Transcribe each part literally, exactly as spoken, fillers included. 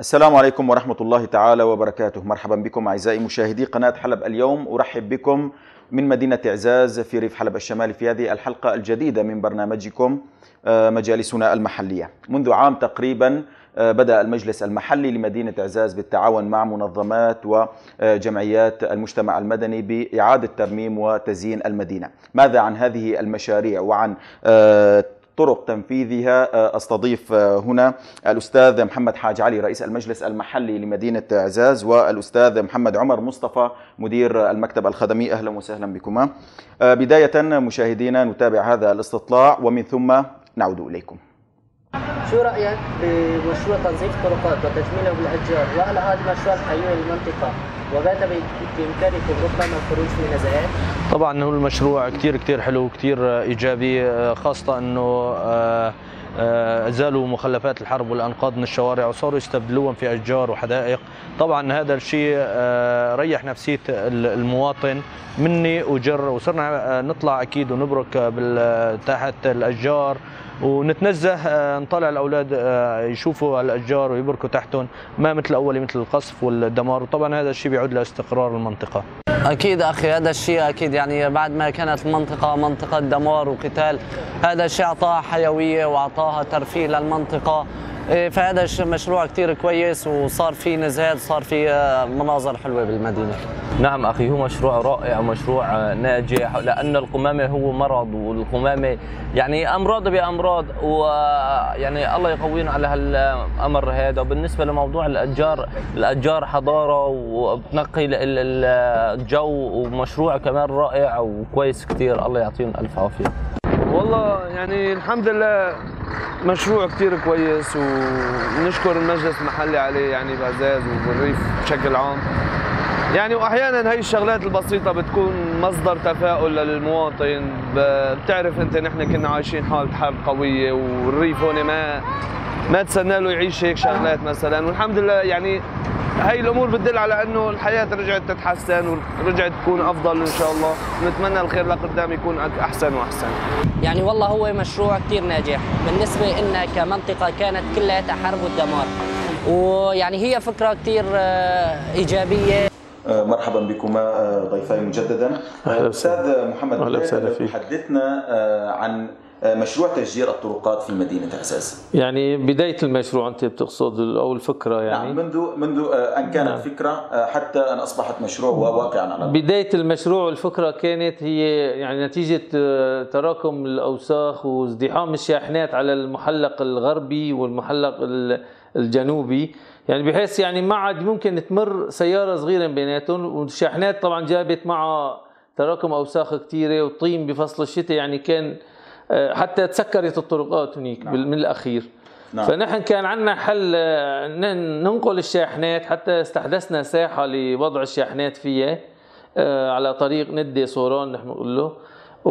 السلام عليكم ورحمة الله تعالى وبركاته. مرحبا بكم أعزائي مشاهدي قناة حلب. اليوم أرحب بكم من مدينة إعزاز في ريف حلب الشمالي في هذه الحلقة الجديدة من برنامجكم مجالسنا المحلية. منذ عام تقريبا بدأ المجلس المحلي لمدينة إعزاز بالتعاون مع منظمات وجمعيات المجتمع المدني بإعادة ترميم وتزيين المدينة. ماذا عن هذه المشاريع وعن طرق تنفيذها؟ أستضيف هنا الأستاذ محمد حاج علي رئيس المجلس المحلي لمدينة إعزاز والأستاذ محمد عمر مصطفى مدير المكتب الخدمي. أهلا وسهلا بكما. بداية مشاهدينا نتابع هذا الاستطلاع ومن ثم نعود إليكم. شو رأيك بمشروع تنظيف الطرقات وتجميله بالأشجار وإعلاء مشروع الحيوي للمنطقة وبات بإمكانك الرقم من الخروج من نزاعات؟ طبعا هو المشروع كتير كتير حلو وكتير إيجابي، خاصة أنه أزالوا مخلفات الحرب والأنقاض من الشوارع وصاروا يستبدلوهم في أشجار وحدائق. طبعا هذا الشيء ريح نفسية المواطن مني وجر، وصرنا نطلع أكيد ونبرك تحت الأشجار ونتنزه، نطلع الأولاد يشوفوا الأشجار ويبركوا تحتهم، ما مثل أولي مثل القصف والدمار، وطبعا هذا الشيء بيعود لاستقرار المنطقة. أكيد أخي، هذا الشيء أكيد يعني بعد ما كانت المنطقة منطقة دمار وقتال، هذا الشيء أعطاها حيوية وأعطاها ترفيه للمنطقة، فهذا مشروع كتير كويس وصار فيه نزهات وصار فيه مناظر حلوة بالمدينة. نعم أخي، هو مشروع رائع ومشروع ناجح، لأن القمامة هو مرض، والقمامة يعني أمراض بأمراض، ويعني الله يقوينا على هالأمر هذا. وبالنسبة لموضوع الأشجار، الأشجار حضارة وبتنقي الجو، ومشروع كمان رائع وكويس كتير، الله يعطيهم ألف عافية. والله يعني الحمد لله مشروع كتير كويس، ونشكر المجلس المحلي عليه يعني بإعزاز وبالريف بشكل عام يعني. واحيانا هي الشغلات البسيطه بتكون مصدر تفاؤل للمواطن. بتعرف انت، نحن كنا عايشين حاله حرب قويه، والريف هون ما ما تسنى له يعيش هيك شغلات مثلا، والحمد لله يعني هي الامور بتدل على انه الحياه رجعت تتحسن ورجعت تكون افضل ان شاء الله. نتمنى الخير لقدام يكون احسن واحسن. يعني والله هو مشروع كثير ناجح بالنسبه لنا كمنطقه، كانت كلها حرب ودمار، ويعني هي فكره كثير ايجابيه. مرحبا بكما ضيفاي مجددا. استاذ محمد، حدثنا عن مشروع تشجير الطرقات في مدينه إعزاز. يعني بدايه المشروع انت بتقصد او الفكره؟ يعني نعم، منذ منذ ان كانت نعم. فكره حتى ان اصبحت مشروع وواقعا على بدايه المشروع. الفكره كانت هي يعني نتيجه تراكم الاوساخ وازدحام الشاحنات على المحلق الغربي والمحلق الجنوبي، يعني بحيث يعني ما عاد ممكن تمر سياره صغيره بيناتهم، والشاحنات طبعا جابت معها تراكم اوساخ كثيره وطين بفصل الشتاء، يعني كان حتى تسكرت الطرقات هنيك. نعم. من الاخير. نعم. فنحن كان عندنا حل ننقل الشاحنات، حتى استحدثنا ساحه لوضع الشاحنات فيها على طريق ندي صوران نحن بنقول له،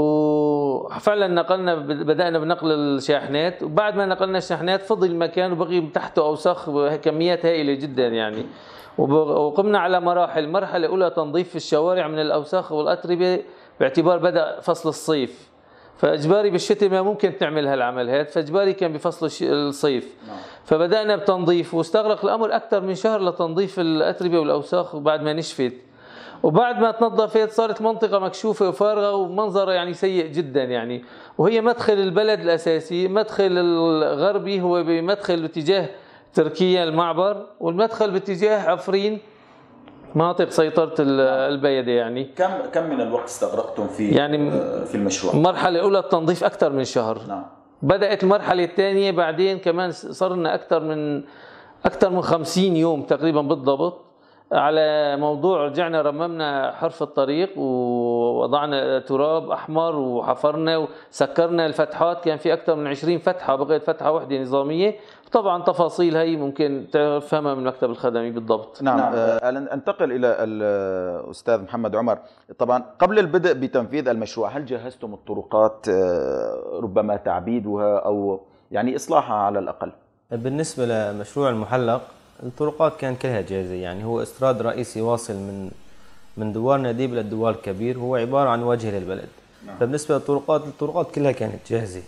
وفعلا نقلنا بدأنا بنقل الشاحنات، وبعد ما نقلنا الشاحنات فضل المكان وبقي تحته أوساخ كميات هائلة جدا يعني. وقمنا على مراحل، مرحلة أولى تنظيف الشوارع من الأوساخ والأتربة باعتبار بدأ فصل الصيف، فإجباري بالشتاء ما ممكن تعمل هالعمل هذا، فإجباري كان بفصل الصيف. فبدأنا بتنظيف، واستغرق الأمر أكثر من شهر لتنظيف الأتربة والأوساخ بعد ما نشفت. وبعد ما تنظفت صارت منطقة مكشوفة وفارغة ومنظرها يعني سيء جدا يعني، وهي مدخل البلد الأساسي، مدخل الغربي هو بمدخل باتجاه تركيا المعبر، والمدخل باتجاه عفرين مناطق سيطرة البيدة يعني. كم كم من الوقت استغرقتم في يعني في المشروع؟ المرحلة الأولى التنظيف أكثر من شهر. نعم. بدأت المرحلة الثانية بعدين كمان صرنا أكثر من أكثر من خمسين يوم تقريبا بالضبط على موضوع، رجعنا رممنا حرف الطريق ووضعنا تراب أحمر وحفرنا وسكرنا الفتحات، كان في أكثر من عشرين فتحة، بقيت فتحة واحدة نظامية. طبعا تفاصيل هي ممكن تفهمها من المكتب الخدمي بالضبط. نعم. أه انتقل الى الاستاذ محمد عمر. طبعا قبل البدء بتنفيذ المشروع هل جهزتم الطرقات ربما تعبيدها او يعني اصلاحها على الاقل؟ بالنسبه لمشروع المحلق الطرقات كان كلها جاهزه، يعني هو استراد رئيسي واصل من من دوار نديب للدوار الكبير، هو عباره عن وجه للبلد. نعم. فبالنسبه للطرقات الطرقات كلها كانت جاهزه،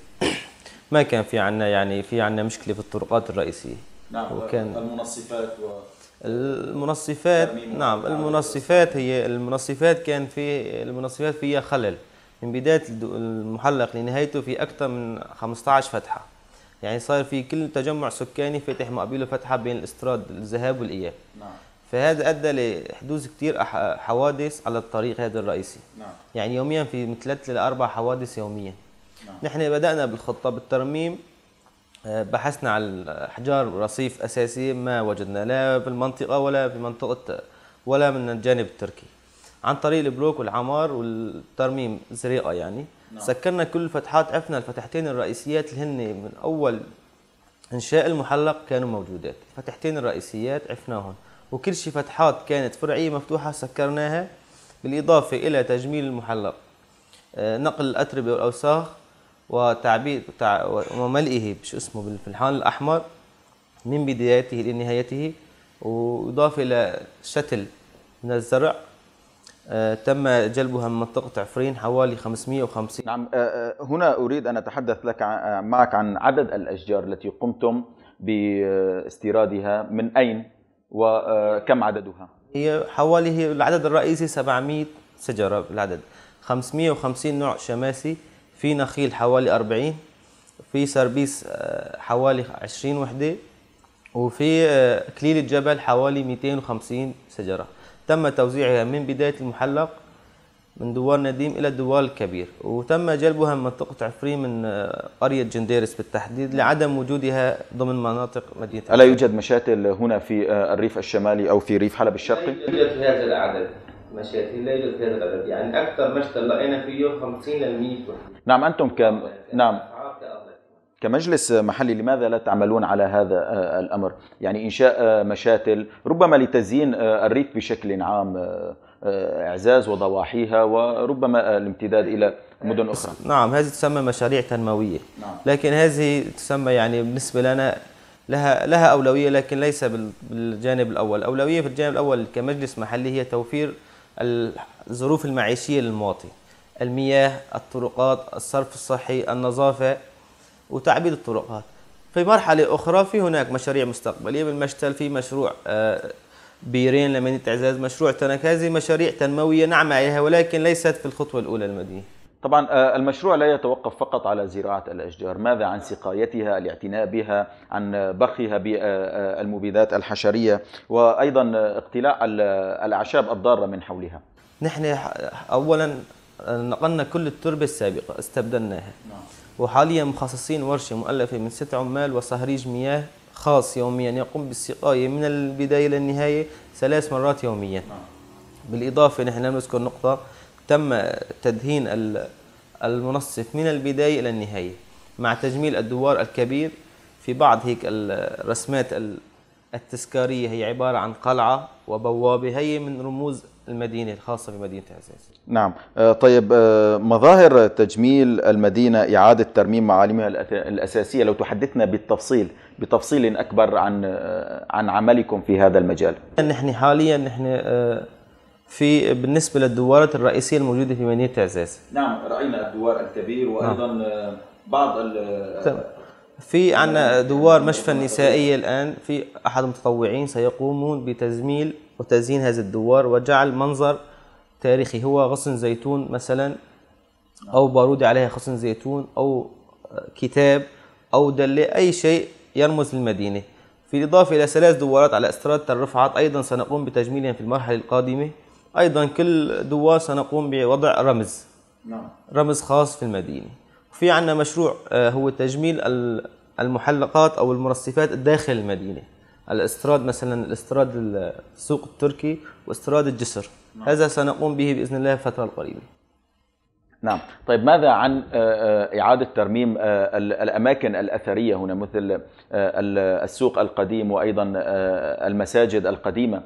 ما كان في عندنا يعني في عندنا مشكله في الطرقات الرئيسيه. نعم. وكان المنصفات و... المنصفات نعم المنصفات هي المنصفات كان في المنصفات فيها خلل من بداية المحلق لنهايته في أكثر من خمسة عشر فتحة، يعني صار في كل تجمع سكاني فاتح مقابله فتحة بين الاستراد الذهاب والإياب. نعم. فهذا أدى لحدوث كثير حوادث على الطريق هذا الرئيسي. نعم. يعني يوميا في من ثلاث لأربع حوادث يوميا. نعم. نحن بدأنا بالخطة بالترميم، بحثنا على حجار رصيف أساسي ما وجدنا لا في المنطقة ولا في منطقة ولا من الجانب التركي. عن طريق البلوك والعمار والترميم زريقة يعني. نعم. سكرنا كل فتحات، عفنا الفتحتين الرئيسيات اللي هن من أول إنشاء المحلق كانوا موجودات، الفتحتين الرئيسيات عفناهن، وكل شيء فتحات كانت فرعية مفتوحة سكرناها، بالإضافة إلى تجميل المحلق، نقل الأتربة والأوساخ وتعبيد وملئه بش اسمه بالفلحان الأحمر من بدايته لنهايته، وإضافة إلى شتل من الزرع تم جلبها من منطقة عفرين حوالي خمسمئة وخمسين. نعم، هنا أريد أن أتحدث لك معك عن عدد الأشجار التي قمتم باستيرادها، من أين وكم عددها؟ هي حوالي هي العدد الرئيسي سبعمئة شجرة بالعدد، خمسمئة وخمسين نوع شماسي، في نخيل حوالي أربعين، في سربيس حوالي عشرين وحدة، وفي كليل الجبل حوالي مئتين وخمسين شجرة. تم توزيعها من بداية المحلق من دوار نديم إلى الدوار الكبير، وتم جلبها من منطقة عفرين من قرية جنديرس بالتحديد لعدم وجودها ضمن مناطق مدينة. ألا يوجد مشاتل هنا في الريف الشمالي أو في ريف حلب الشرقي؟ لا يوجد في هذا العدد مشاتل، لا يوجد في هذا العدد، يعني أكثر مشتل لقينا فيه خمسين لمئة. نعم. أنتم كم نعم كمجلس محلي لماذا لا تعملون على هذا الأمر؟ يعني إنشاء مشاتل ربما لتزيين الريف بشكل عام، إعزاز وضواحيها، وربما الامتداد إلى مدن أخرى. نعم، هذه تسمى مشاريع تنموية. نعم. لكن هذه تسمى يعني بالنسبة لنا لها لها أولوية، لكن ليس بالجانب الأول. الأولوية في الجانب الأول كمجلس محلي هي توفير الظروف المعيشية للمواطن، المياه، الطرقات، الصرف الصحي، النظافة، وتعبيد الطرقات. في مرحلة أخرى في هناك مشاريع مستقبلية بالمشتل، في مشروع بيرين لمدينة إعزاز، مشروع تنك، هذه مشاريع تنموية نعم عليها ولكن ليست في الخطوة الأولى للمدينة. طبعا المشروع لا يتوقف فقط على زراعة الأشجار، ماذا عن سقايتها، الاعتناء بها، عن بخها بالمبيدات الحشرية، وأيضا اقتلاع الأعشاب الضارة من حولها؟ نحن أولا نقلنا كل التربة السابقة، استبدلناها. نعم. وحاليا مخصصين ورشة مؤلفة من ست عمال وصهريج مياه خاص يوميا يقوم بالسقاية من البداية للنهاية ثلاث مرات يوميا. بالإضافة نحن نذكر نقطة، تم تدهين المنصف من البداية إلى النهاية مع تجميل الدوار الكبير. في بعض هيك الرسمات التذكارية هي عبارة عن قلعة وبوابة، هي من رموز المدينة الخاصة بمدينة إعزاز. نعم. طيب، مظاهر تجميل المدينة، إعادة ترميم معالمها الأساسية، لو تحدثنا بالتفصيل بتفصيل أكبر عن عن عملكم في هذا المجال. نحن حاليا نحن في بالنسبة للدوارات الرئيسية الموجودة في مدينة إعزاز. نعم، رأينا الدوار الكبير وأيضا نعم. بعض ال في عندنا دوار مشفى النسائية، الآن في أحد المتطوعين سيقومون بتزميل وتزيين هذا الدوار وجعل منظر تاريخي، هو غصن زيتون مثلا أو بارودة عليها غصن زيتون أو كتاب أو دلة، أي شيء يرمز للمدينة. في الإضافة إلى ثلاث دوارات على استرادة الرفعات أيضا سنقوم بتجميلها في المرحلة القادمة. أيضا كل دوار سنقوم بوضع رمز رمز خاص في المدينة. في عندنا مشروع هو تجميل المحلقات أو المرصفات داخل المدينة، الاستراد مثلا الاستراد السوق التركي واستراد الجسر. نعم. هذا سنقوم به بإذن الله الفترة القريبة. نعم. طيب، ماذا عن إعادة ترميم الأماكن الأثرية هنا مثل السوق القديم وأيضا المساجد القديمة؟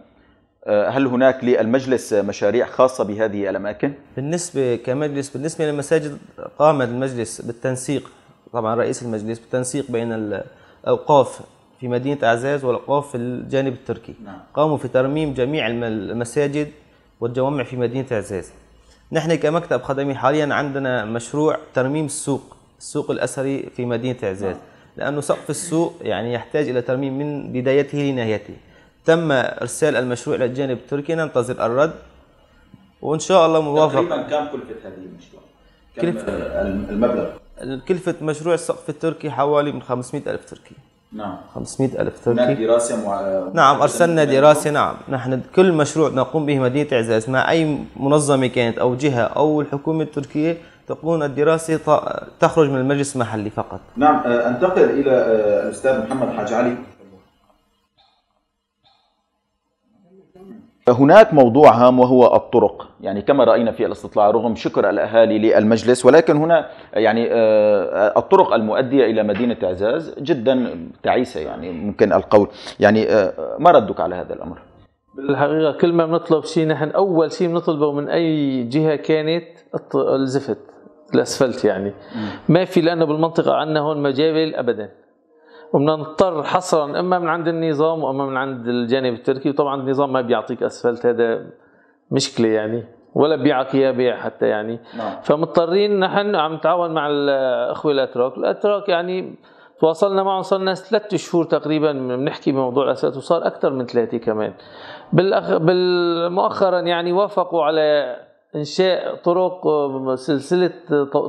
هل هناك للمجلس مشاريع خاصة بهذه الأماكن؟ بالنسبة كمجلس بالنسبة للمساجد، قام المجلس بالتنسيق، طبعا رئيس المجلس بالتنسيق بين الأوقاف في مدينة إعزاز والأوقاف في الجانب التركي. نعم. قاموا في ترميم جميع المساجد والجوامع في مدينة إعزاز. نحن كمكتب خدمي حاليا عندنا مشروع ترميم السوق السوق الأثري في مدينة إعزاز. نعم. لأنه سقف السوق يعني يحتاج إلى ترميم من بدايته لنهايته. تم إرسال المشروع إلى الجانب التركي، ننتظر الرد وإن شاء الله موافق. تقريبا كم كلفة هذه المشروع؟ كلفة المبلغ؟ كلفة مشروع السقف التركي حوالي من خمسمئة ألف تركي. نعم خمسمئة ألف تركي. هناك دراسة مع... نعم أرسلنا دراسة. نعم نحن كل مشروع نقوم به مدينة إعزاز مع أي منظمة كانت أو جهة أو الحكومة التركية تقوم الدراسة تخرج من المجلس المحلي فقط. نعم أنتقل إلى الأستاذ محمد حاج علي. هناك موضوع هام وهو الطرق، يعني كما رأينا في الاستطلاع رغم شكر الأهالي للمجلس، ولكن هنا يعني الطرق المؤدية إلى مدينة إعزاز جدا تعيسة يعني ممكن القول، يعني ما ردك على هذا الأمر؟ بالحقيقة كل ما بنطلب شيء نحن أول شيء بنطلبه من أي جهة كانت الزفت الأسفلت، يعني ما في، لأنه بالمنطقة عندنا هون مجابل أبدا، وبنضطر حصرا اما من عند النظام واما من عند الجانب التركي. وطبعا النظام ما بيعطيك اسفلت، هذا مشكله يعني، ولا بيعك اياه بيع حتى يعني. نعم. فمضطرين نحن عم نتعاون مع الاخوه الاتراك، الاتراك يعني تواصلنا معهم صرنا ثلاث شهور تقريبا بنحكي بموضوع الاسفلت، وصار اكثر من ثلاثه كمان. بالأخ... بالمؤخرا يعني وافقوا على انشاء طرق، سلسله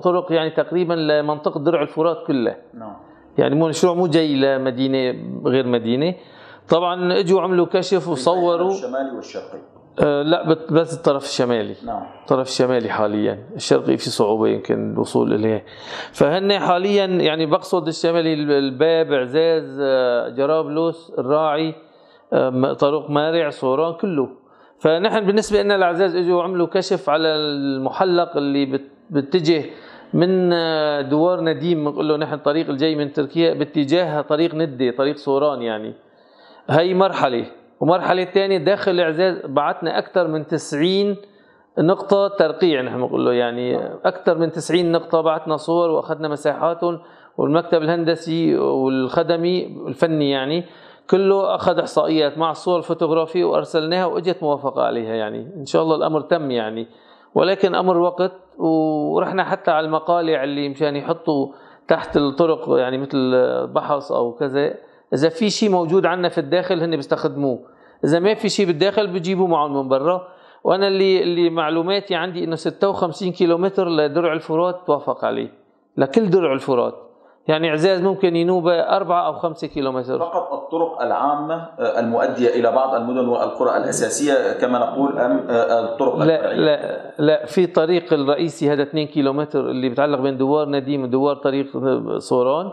طرق يعني تقريبا لمنطقه درع الفرات كلها. نعم. يعني مو مشروع مو جاي لمدينه غير مدينه، طبعا اجوا عملوا كشف وصوروا الشمالي والشرقي. آه لا بس الطرف الشمالي. نعم الطرف الشمالي حاليا، الشرقي في صعوبه يمكن الوصول اليه. فهن حاليا يعني بقصد الشمالي الباب، اعزاز، آه جرابلس، الراعي، آه طريق مارع، صوران كله. فنحن بالنسبه لنا الاعزاز اجوا عملوا كشف على المحلق اللي بتتجه من دوار نديب، بنقول له نحن الطريق الجاي من تركيا باتجاه طريق ندي، طريق صوران يعني. هي مرحله، ومرحله ثانيه داخل اعزاز بعتنا اكثر من تسعين نقطه ترقيع، نحن بنقول له يعني اكثر من تسعين نقطه بعتنا صور واخذنا مساحاتهم، والمكتب الهندسي والخدمي الفني يعني كله اخذ احصائيات مع الصور الفوتوغرافيه وارسلناها واجت موافقه عليها، يعني ان شاء الله الامر تم يعني، ولكن امر وقت. ورحنا حتى على المقالع اللي مشان يحطوا تحت الطرق يعني مثل بحص او كذا، اذا في شيء موجود عندنا في الداخل هن بيستخدموه، اذا ما في شيء بالداخل بيجيبوه معهم من برا. وانا اللي اللي معلوماتي عندي انه ستة وخمسين كيلومتر لدرع الفرات توافق عليه، لكل درع الفرات يعني اعزاز ممكن ينوب أربعة أو خمسة كيلومتر. فقط الطرق العامة المؤدية إلى بعض المدن والقرى الأساسية كما نقول أم الطرق لا الفرعية؟ لا لا، في طريق الرئيسي هذا اثنين كيلومتر اللي بتعلق بين دوار نديم ودوار طريق صوران،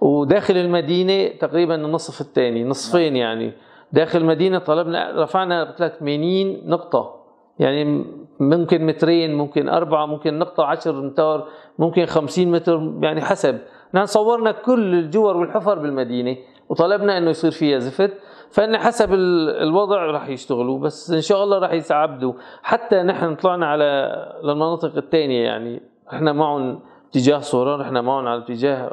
وداخل المدينة تقريبا النصف الثاني، نصفين يعني داخل المدينة. طلبنا رفعنا ثمانين نقطة يعني، ممكن مترين، ممكن أربعة، ممكن نقطة عشر أمتار، ممكن خمسين متر يعني حسب. نحن صورنا كل الجور والحفر بالمدينة وطلبنا انه يصير فيها زفت، فان حسب الوضع راح يشتغلوا، بس ان شاء الله راح يتعبدوا. حتى نحن طلعنا على للمناطق الثانية يعني، احنا معهم اتجاه صوران، احنا معهم على اتجاه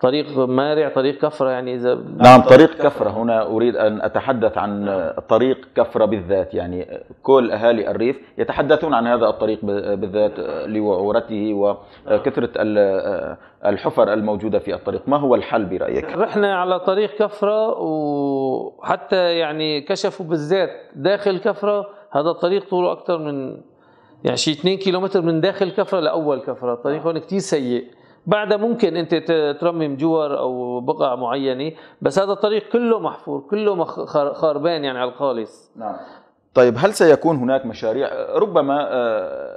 طريق مارع، طريق كفرة يعني اذا نعم طريق كفرة. هنا اريد ان اتحدث عن طريق كفرة بالذات، يعني كل اهالي الريف يتحدثون عن هذا الطريق بالذات لوعورته وكثرة الحفر الموجودة في الطريق. ما هو الحل برأيك؟ رحنا على طريق كفرة، وحتى يعني كشفوا بالذات داخل كفرة هذا الطريق طوله اكثر من يعني شيء اثنين كيلومتر من داخل كفرة لأول كفرة. الطريق هون كتير سيء، بعدها ممكن أنت ترمم جوار أو بقع معينة، بس هذا الطريق كله محفور، كله خربان يعني على الخالص. نعم. طيب هل سيكون هناك مشاريع ربما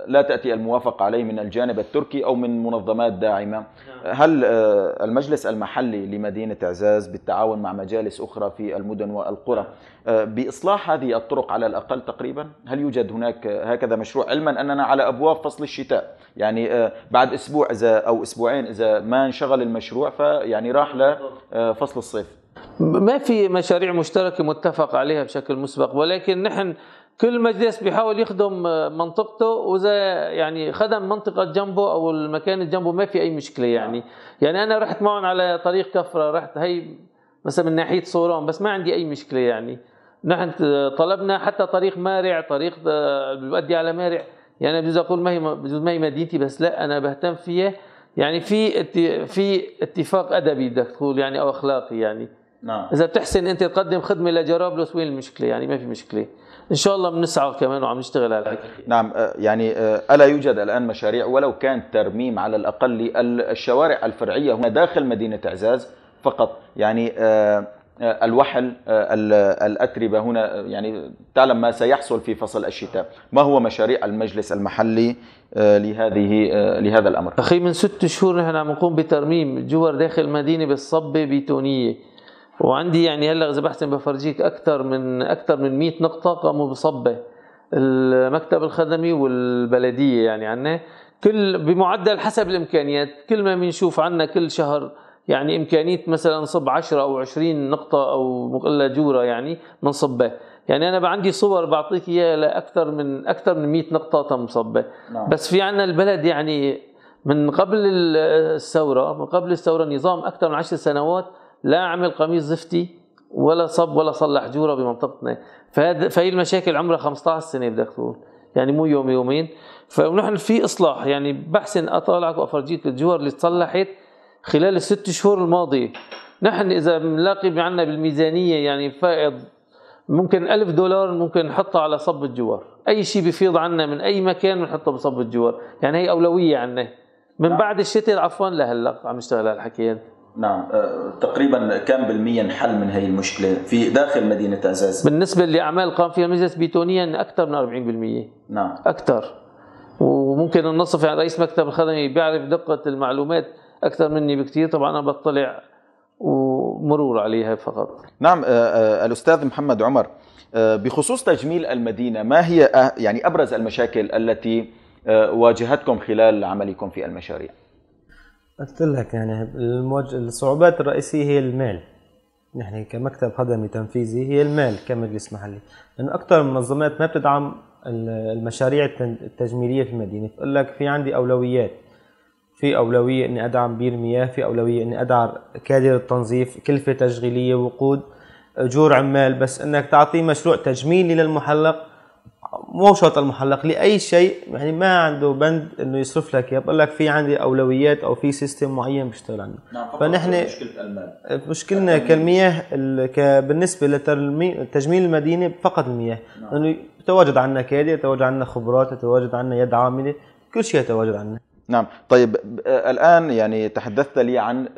لا تأتي الموافقة عليه من الجانب التركي أو من منظمات داعمة؟ هل المجلس المحلي لمدينة إعزاز بالتعاون مع مجالس أخرى في المدن والقرى بإصلاح هذه الطرق على الأقل تقريبا؟ هل يوجد هناك هكذا مشروع، علما أننا على أبواب فصل الشتاء يعني بعد أسبوع إذا أو أسبوعين إذا ما انشغل المشروع فيعني راح لفصل الصيف؟ ما في مشاريع مشتركة متفق عليها بشكل مسبق، ولكن نحن كل مجلس بيحاول يخدم منطقته، وإذا يعني خدم منطقة جنبه أو المكان اللي جنبه ما في أي مشكلة يعني. يعني أنا رحت معهم على طريق كفرة، رحت هي مثلا من ناحية صوران، بس ما عندي أي مشكلة يعني. نحن طلبنا حتى طريق مارع، طريق بيؤدي على مارع يعني، بجوز أقول ما هي بجوز ما هي مدينتي، بس لا أنا بهتم فيها يعني في في اتفاق ادبي بدك تقول يعني او اخلاقي يعني. نعم. اذا بتحسن انت تقدم خدمه لجرابلس وين المشكله يعني؟ ما في مشكله، ان شاء الله بنسعى كمان وعم نشتغل على الحكي. نعم يعني الا يوجد الان مشاريع ولو كان ترميم على الاقل الشوارع الفرعيه هنا داخل مدينه اعزاز فقط، يعني الوحل الاتربه هنا، يعني تعلم ما سيحصل في فصل الشتاء. ما هو مشاريع المجلس المحلي لهذه لهذا الامر؟ اخي من ست شهور نحن عم نقوم بترميم جوار داخل المدينه بالصبه بيتونيه، وعندي يعني هلا اذا بحسن بفرجيك اكثر من اكثر من مئة نقطه قاموا بصبه المكتب الخدمي والبلديه، يعني عنا كل بمعدل حسب الامكانيات، كل ما بنشوف عنا كل شهر يعني امكانيه مثلا نصب عشرة او عشرين نقطه او مقله جوره يعني بنصبه. يعني انا عندي صور بعطيك اياها لاكثر من اكثر من مئة نقطه تم صبه. نعم. بس في عنا البلد يعني من قبل الثوره من قبل الثوره نظام اكثر من عشر سنوات لا عمل قميص زفتي ولا صب ولا صلح جوره بمنطقتنا، فهذا فهي المشاكل عمرها خمسطعش سنه بدك تقول، يعني مو يوم يومين. فنحن في اصلاح، يعني بحسن اطالعك وافرجيك الجوار اللي تصلحت خلال الست شهور الماضيه. نحن اذا بنلاقي عندنا بالميزانيه يعني فائض ممكن ألف دولار ممكن نحطها على صب الجوار، اي شيء بفيض عنا من اي مكان بنحطه بصب الجوار، يعني هي اولويه عنا من بعد الشتاء عفوا لهلا عم نشتغل على الحكيان. نعم تقريبا كم بالمية انحل من هي المشكلة في داخل مدينة اعزاز؟ بالنسبة لأعمال قام فيها المجلس بيتونيا أكثر من أربعين بالمية. نعم أكثر، وممكن النصف يعني رئيس مكتب الخدمي بيعرف دقة المعلومات أكثر مني بكثير، طبعا أنا بطلع ومرور عليها فقط. نعم الأستاذ محمد عمر، بخصوص تجميل المدينة ما هي يعني أبرز المشاكل التي واجهتكم خلال عملكم في المشاريع؟ قلت لك يعني الموج... الصعوبات الرئيسية هي المال. نحن كمكتب خدمي تنفيذي هي المال كمجلس محلي، لأنه أكثر المنظمات ما بتدعم المشاريع التجميلية في المدينة. بقول لك في عندي أولويات، في أولوية إني أدعم بير مياه، في أولوية إني أدعم كادر التنظيف، كلفة تشغيلية، وقود، أجور عمال. بس إنك تعطي مشروع تجميلي للمحلق، مو شرط المحلق، لأي شيء يعني ما عنده بند إنه يصرف لك. بقول لك في عندي أولويات أو في سيستم معين بشتغل عنه. نعم. فنحن مشكلة المال، مشكلنا كالمياه بالنسبة لتجميل المدينة فقط المياه. نعم. لأنه يتواجد عندنا كادر، يتواجد عندنا خبرات، يتواجد عندنا يد عاملة، كل شيء يتواجد عندنا. نعم طيب الآن يعني تحدثت لي عن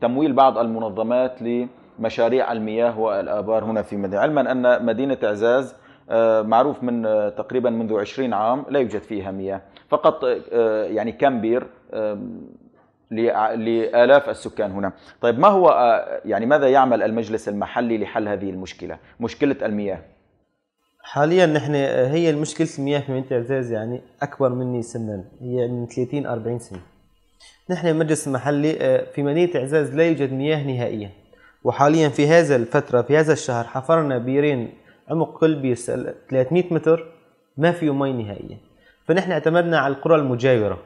تمويل بعض المنظمات لمشاريع المياه والآبار هنا في مدينة، علما أن مدينة اعزاز معروف من تقريبا منذ عشرين عام لا يوجد فيها مياه، فقط يعني كم بير لآلاف السكان هنا. طيب ما هو يعني ماذا يعمل المجلس المحلي لحل هذه المشكلة، مشكلة المياه؟ حاليا نحن هي المشكلة المياه في مدينة اعزاز يعني أكبر مني سنا، هي من ثلاثين أربعين سنة. نحن المجلس المحلي في مدينة اعزاز لا يوجد مياه نهائيا، وحاليا في هذا الفترة في هذا الشهر حفرنا بيرين عمق كل بير ثلاثمئة متر ما فيه مي نهائيا. فنحن اعتمدنا على القرى المجاوره.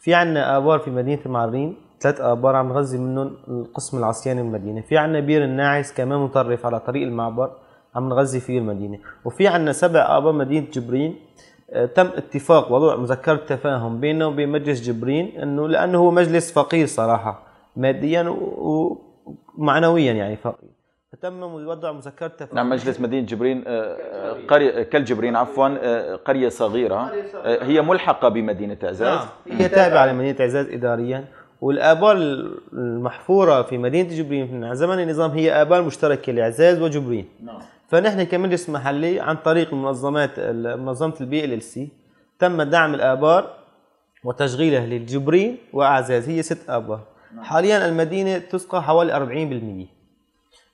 في عندنا ابار في مدينه المعرين، ثلاث ابار عم نغذي منهم القسم العصياني المدينه، في عندنا بير الناعس كمان مطرف على طريق المعبر عم نغذي فيه المدينه، وفي عندنا سبع ابار مدينه جبرين. تم اتفاق وضع مذكره تفاهم بيننا وبين مجلس جبرين، انه لانه هو مجلس فقير صراحه ماديا ومعنويا يعني فقير، تم وضع مذكرة تفاهم. نعم مجلس مدينة جبرين قرية كالجبرين عفوا قرية صغيرة هي ملحقة بمدينة اعزاز. نعم. هي تابعة لمدينة اعزاز إداريا، والآبار المحفورة في مدينة جبرين من زمن النظام هي آبار مشتركة لإعزاز وجبرين. نعم. فنحن كمجلس محلي عن طريق منظمات منظمة البي ال ال سي تم دعم الآبار وتشغيله للجبرين وأعزاز، هي ست آبار. نعم. حاليا المدينة تسقى حوالي أربعين بالمئة.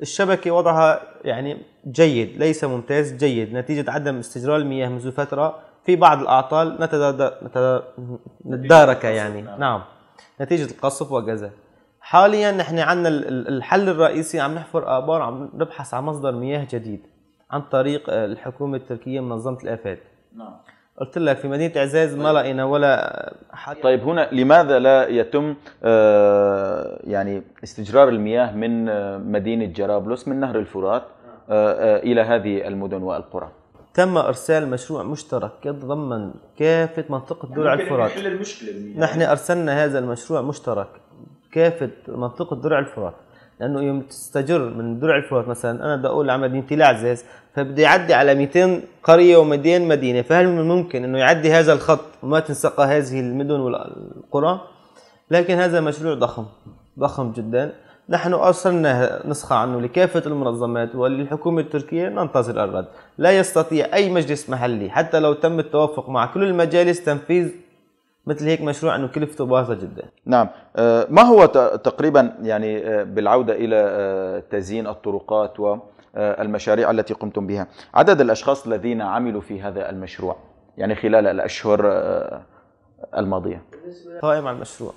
الشبكة وضعها يعني جيد، ليس ممتاز، جيد نتيجة عدم استجرار المياه منذ فترة، في بعض الأعطال نتداركها يعني. نعم. نعم نتيجة القصف وكذا. حاليا نحن عندنا الحل الرئيسي عم نحفر آبار، عم نبحث عن مصدر مياه جديد عن طريق الحكومة التركية منظمة الافاد. نعم قلت لك في مدينة اعزاز ما لقينا ولا حد. طيب هنا لماذا لا يتم يعني استجرار المياه من مدينة جرابلس من نهر الفرات إلى هذه المدن والقرى؟ تم ارسال مشروع مشترك يتضمن كافه منطقه درع الفرات. نحل المشكله يعني. نحن ارسلنا هذا المشروع مشترك كافه منطقه درع الفرات، لانه يوم تستجر من درع الفرات مثلا انا بدي اقول على مدينتي الاعزاز، فبدي يعدي على مئتين قريه و200 مدينه، فهل من الممكن انه يعدي هذا الخط وما تنسقى هذه المدن والقرى؟ لكن هذا مشروع ضخم ضخم جدا، نحن أرسلنا نسخة عنه لكافة المنظمات وللحكومة التركية، ننتظر الرد. لا يستطيع أي مجلس محلي حتى لو تم التوافق مع كل المجالس تنفيذ مثل هيك مشروع أنه كلفته بارزة جدا. نعم، ما هو تقريبا يعني بالعودة إلى تزيين الطرقات والمشاريع التي قمتم بها، عدد الأشخاص الذين عملوا في هذا المشروع يعني خلال الأشهر الماضية؟ قائم على المشروع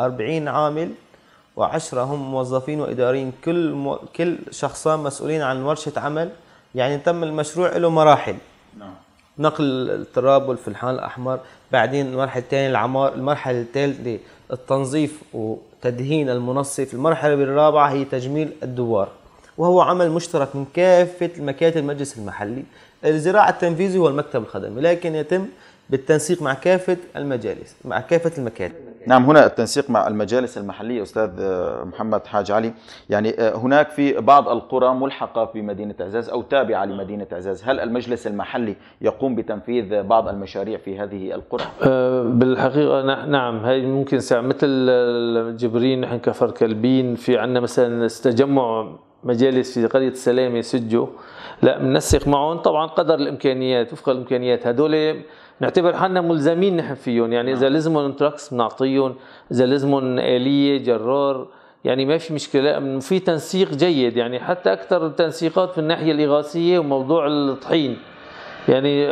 أربعين عامل، وعشرة هم موظفين وإداريين، كل مو... كل شخصان مسؤولين عن ورشة عمل. يعني تم المشروع له مراحل، نعم، نقل التراب والفلحان الأحمر، بعدين المرحلة الثانية العمار، المرحلة الثالثة التنظيف وتدهين المنصف، المرحلة الرابعة هي تجميل الدوار، وهو عمل مشترك من كافة مكاتب المجلس المحلي، الزراعة التنفيذي والمكتب الخدمي، لكن يتم بالتنسيق مع كافة المجالس مع كافة المكاتب. نعم، هنا التنسيق مع المجالس المحلية أستاذ محمد حاج علي. يعني هناك في بعض القرى ملحقة بمدينة إعزاز أو تابعة لمدينة إعزاز، هل المجلس المحلي يقوم بتنفيذ بعض المشاريع في هذه القرى؟ بالحقيقة نعم، هي ممكن ساعة مثل جبرين، نحن كفر كلبين في عندنا مثلا استجمع مجالس في قرية السلامة سجو، لا بننسق معهم طبعا قدر الإمكانيات وفق الإمكانيات، هذول نعتبر حالنا ملزمين نحن فيهم، يعني اذا لازمهم تراكس بنعطيهم، اذا لازمهم آلية جرار يعني ما في مشكله، في تنسيق جيد يعني حتى اكثر التنسيقات في الناحيه الاغاثيه وموضوع الطحين، يعني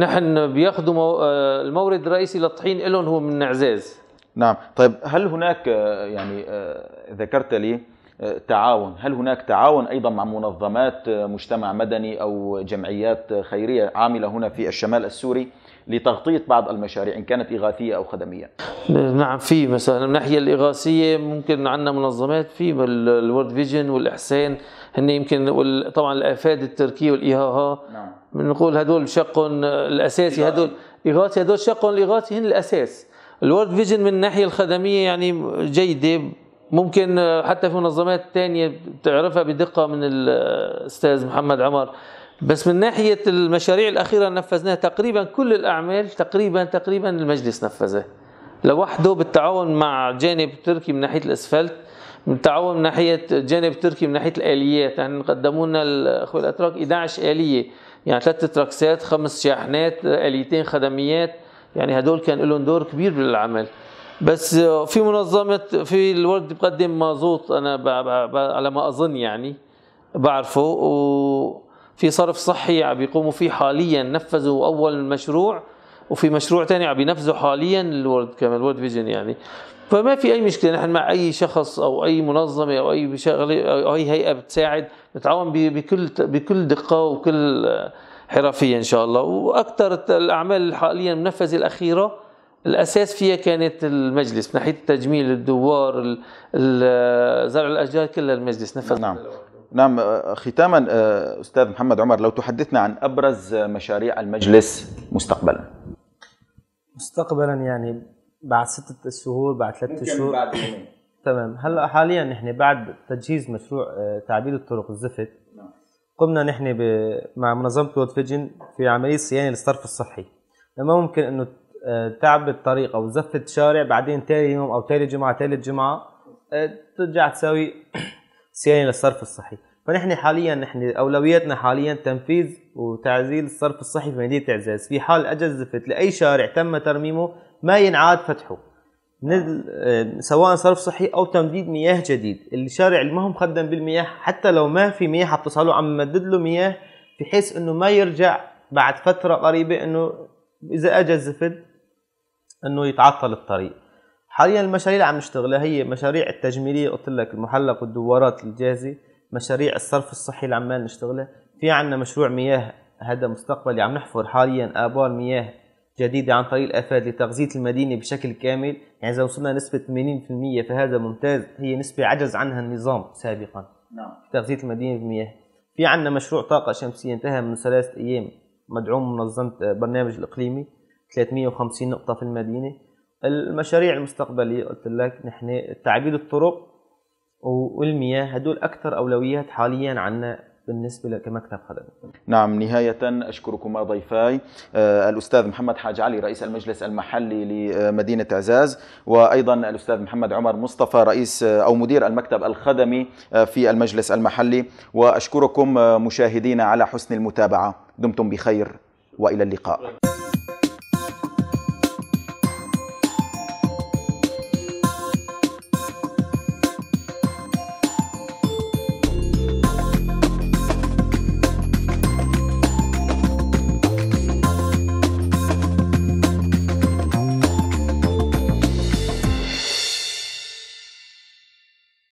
نحن بياخذوا المورد الرئيسي للطحين لهم هو من إعزاز. نعم، طيب هل هناك يعني ذكرت لي تعاون، هل هناك تعاون أيضا مع منظمات مجتمع مدني أو جمعيات خيرية عاملة هنا في الشمال السوري لتغطية بعض المشاريع إن كانت إغاثية أو خدمية؟ نعم، في مثلا من ناحية الإغاثية ممكن عندنا منظمات في الورد فيجن والإحسان، هن يمكن طبعا الافاد التركية والإيهاها، نعم بنقول هدول شقهم الأساسي، هدول إغاثي، هدول شقهم الإغاثي هن الأساس. الورد فيجن من الناحية الخدمية يعني جيدة، ممكن حتى في منظمات تانية بتعرفها بدقة من الأستاذ محمد عمر، بس من ناحية المشاريع الأخيرة نفذناها تقريبا كل الأعمال تقريبا تقريبا المجلس نفذها لوحده، بالتعاون مع جانب تركي من ناحية الأسفلت، بالتعاون من ناحية جانب تركي من ناحية الآليات، يعني قدموا لنا الأخوة الأتراك إحدى عشرة آلية، يعني ثلاث تراكسات، خمس شاحنات، آليتين خدميات، يعني هدول كان لهم دور كبير بالعمل. بس في منظمة في الورد بقدم مازوت، أنا ب ب ب على ما أظن يعني بعرفه، وفي صرف صحي عم بيقوموا فيه حاليا، نفذوا أول مشروع وفي مشروع ثاني عم بينفذوا حاليا الورد كمان الورد فيجن، يعني فما في أي مشكلة، نحن مع أي شخص أو أي منظمة أو أي شغلة أو أي هيئة بتساعد بتعاون بكل بكل دقة وكل حرفية إن شاء الله. وأكثر الأعمال حاليا المنفذة الأخيرة الأساس فيها كانت المجلس من ناحية التجميل، الدوار، زرع الأشجار، كلها المجلس نفذ. نعم نعم، ختاما أستاذ محمد عمر لو تحدثنا عن أبرز مشاريع المجلس مستقبلا. مستقبلا يعني بعد ستة شهور بعد ثلاثة شهور بعد يومين. تمام، هلا حاليا نحن بعد تجهيز مشروع تعبيد الطرق الزفت، قمنا نحن مع منظمة الورد فيجن في عملية صيانة للصرف الصحي، لما ممكن إنه تعب الطريق او زفت شارع بعدين تالي يوم او تالي جمعه تالي جمعه ترجع تساوي صيانه للصرف الصحي. فنحن حاليا نحن اولوياتنا حاليا تنفيذ وتعزيل الصرف الصحي في مدينه إعزاز، في حال اجى الزفت لاي شارع تم ترميمه ما ينعاد فتحه، سواء صرف صحي او تمديد مياه جديد. الشارع اللي ما هو مخدم بالمياه حتى لو ما في مياه حتصله عم مدد له مياه، بحيث انه ما يرجع بعد فتره قريبه انه اذا اجى الزفت انه يتعطل الطريق. حاليا المشاريع اللي عم نشتغلها هي مشاريع التجميليه قلت لك، المحلق والدوارات الجاهزه، مشاريع الصرف الصحي اللي عمال نشتغلها، في عندنا مشروع مياه هذا مستقبلي عم نحفر حاليا ابار مياه جديده عن طريق الافاد لتغذيه المدينه بشكل كامل، يعني اذا وصلنا نسبه ثمانين بالمئة فهذا ممتاز، هي نسبه عجز عنها النظام سابقا، نعم، تغذيه المدينه بالمياه. في عندنا مشروع طاقه شمسيه انتهى من ثلاث ايام مدعوم منظمة برنامج الإقليمي ثلاثمئة وخمسين نقطة في المدينة. المشاريع المستقبلية قلت لك نحن تعبيد الطرق والمياه، هدول أكثر أولويات حاليا عنا بالنسبة كمكتب خدمي. نعم، نهاية أشكركما ضيفاي الأستاذ محمد حاج علي رئيس المجلس المحلي لمدينة إعزاز، وأيضا الأستاذ محمد عمر مصطفى رئيس أو مدير المكتب الخدمي في المجلس المحلي، وأشكركم مشاهدينا على حسن المتابعة. دمتم بخير وإلى اللقاء.